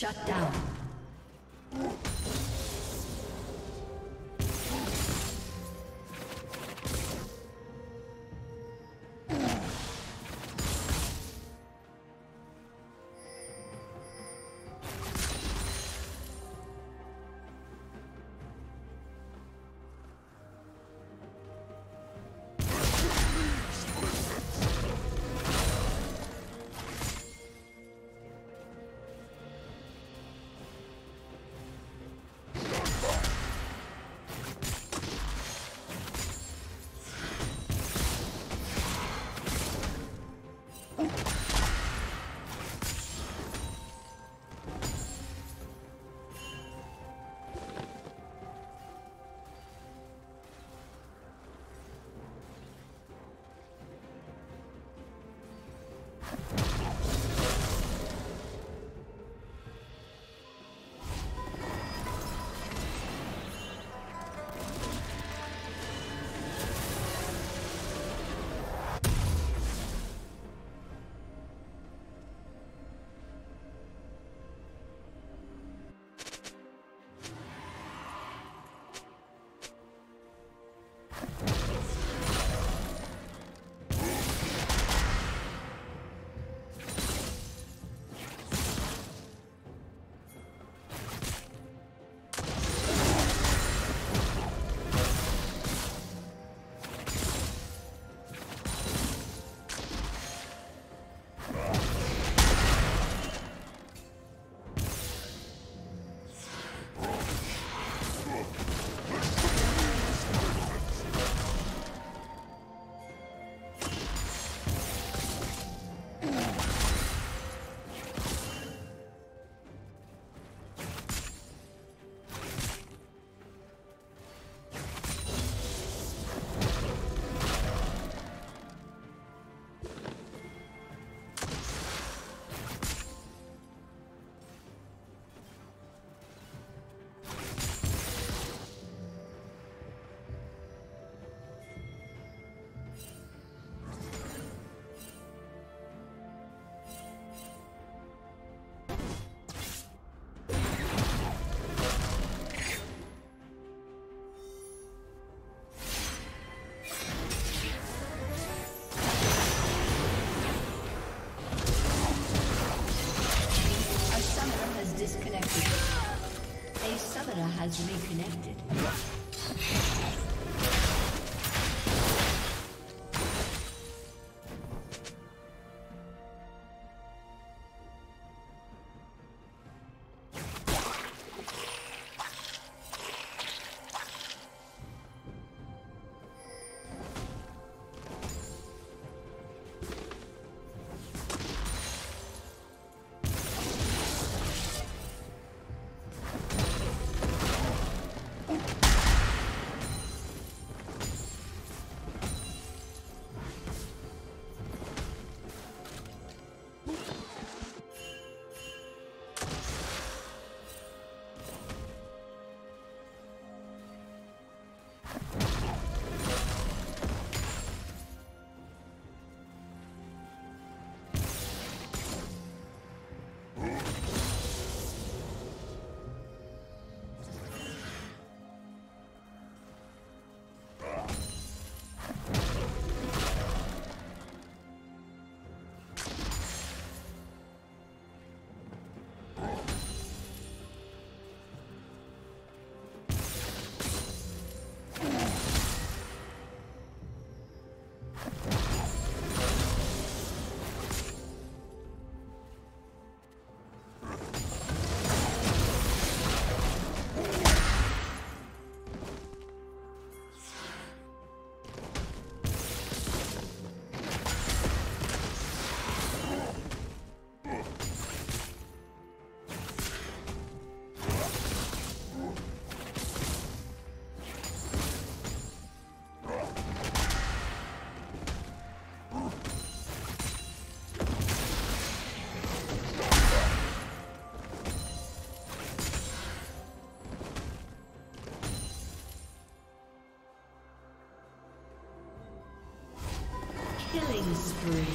Shut down. Has reconnected. spree.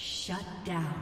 Shut down.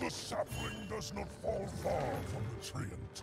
The sapling does not fall far from the treant.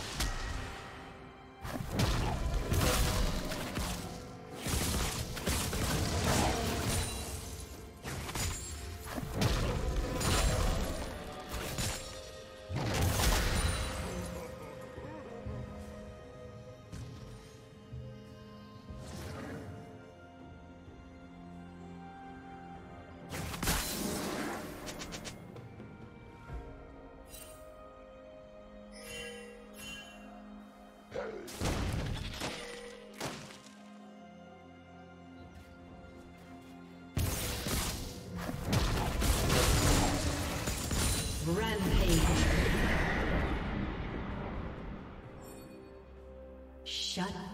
Shut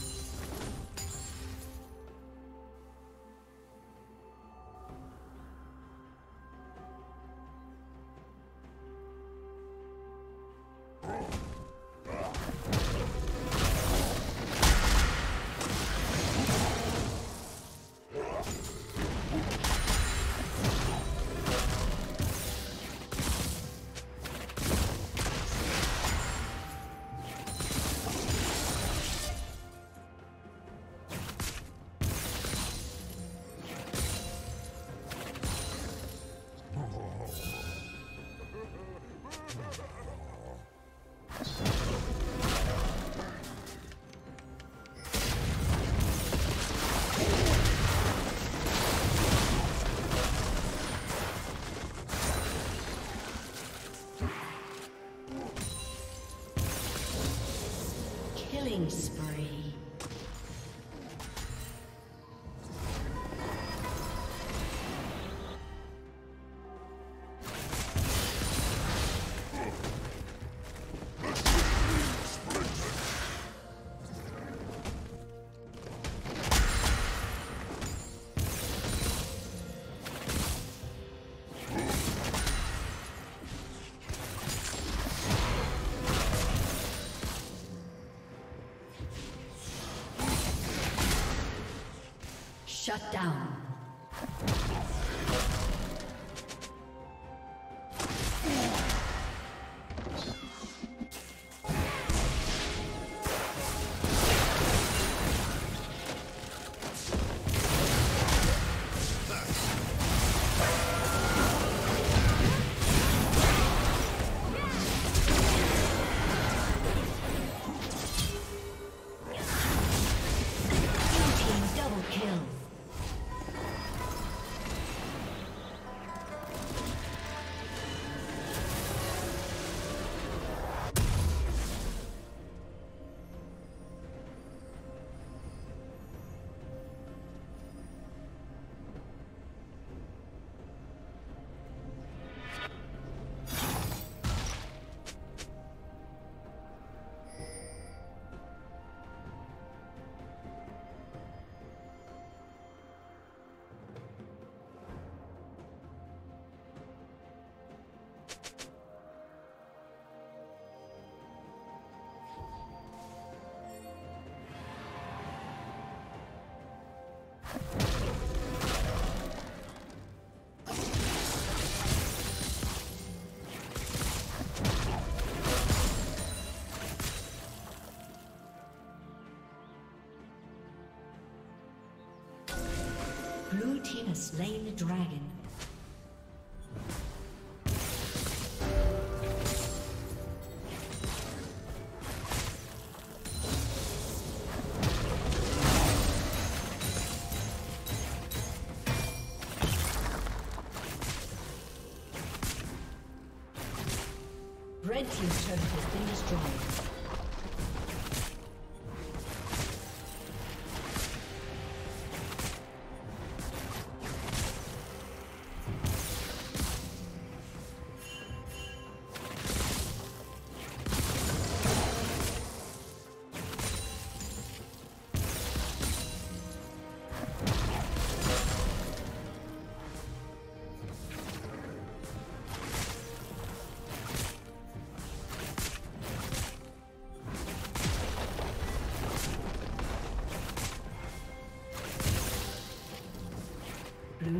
Shut down. Blue team has slain the dragon. Red team's turret has been destroyed. Blue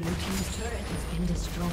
Blue team's turret has been destroyed.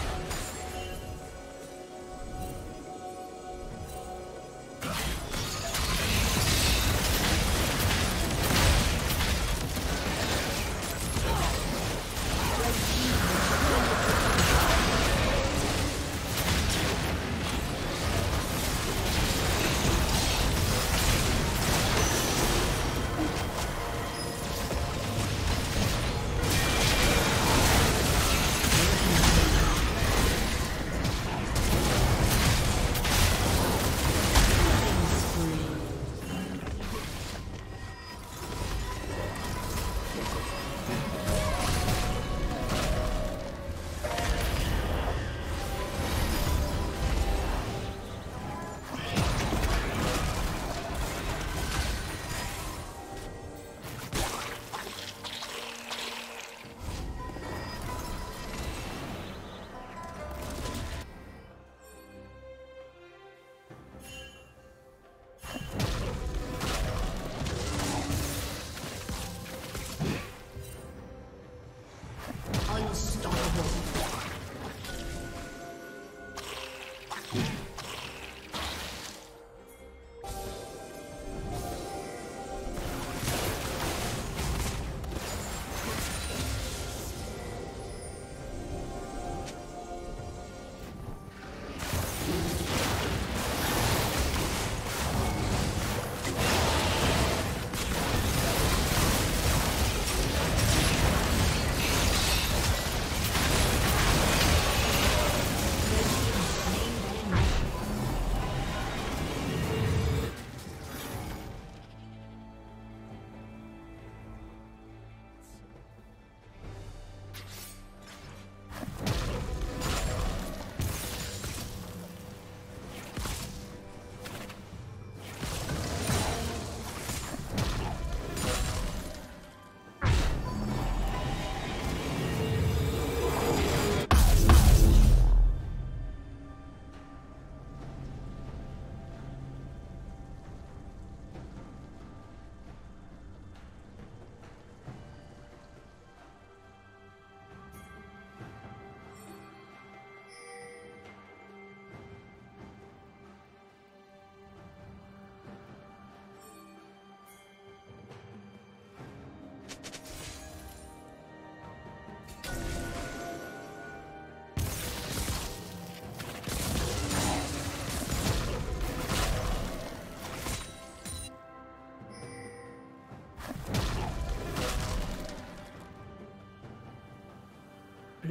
Blue team's turret has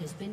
Has been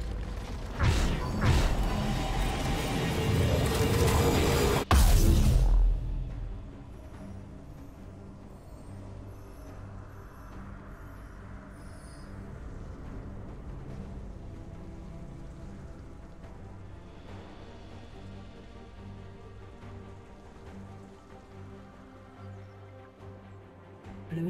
Blue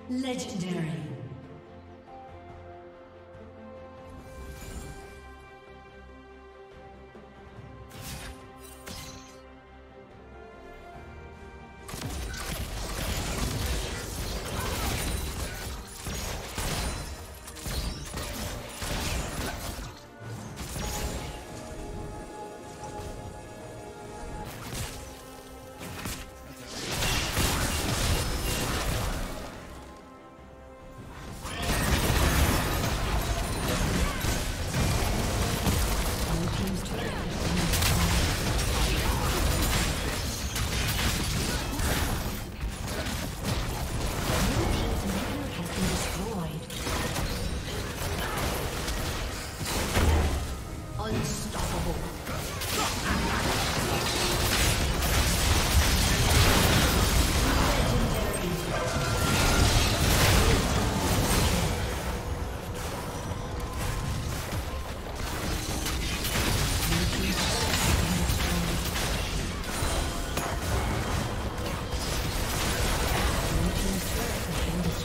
Legendary.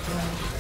Right.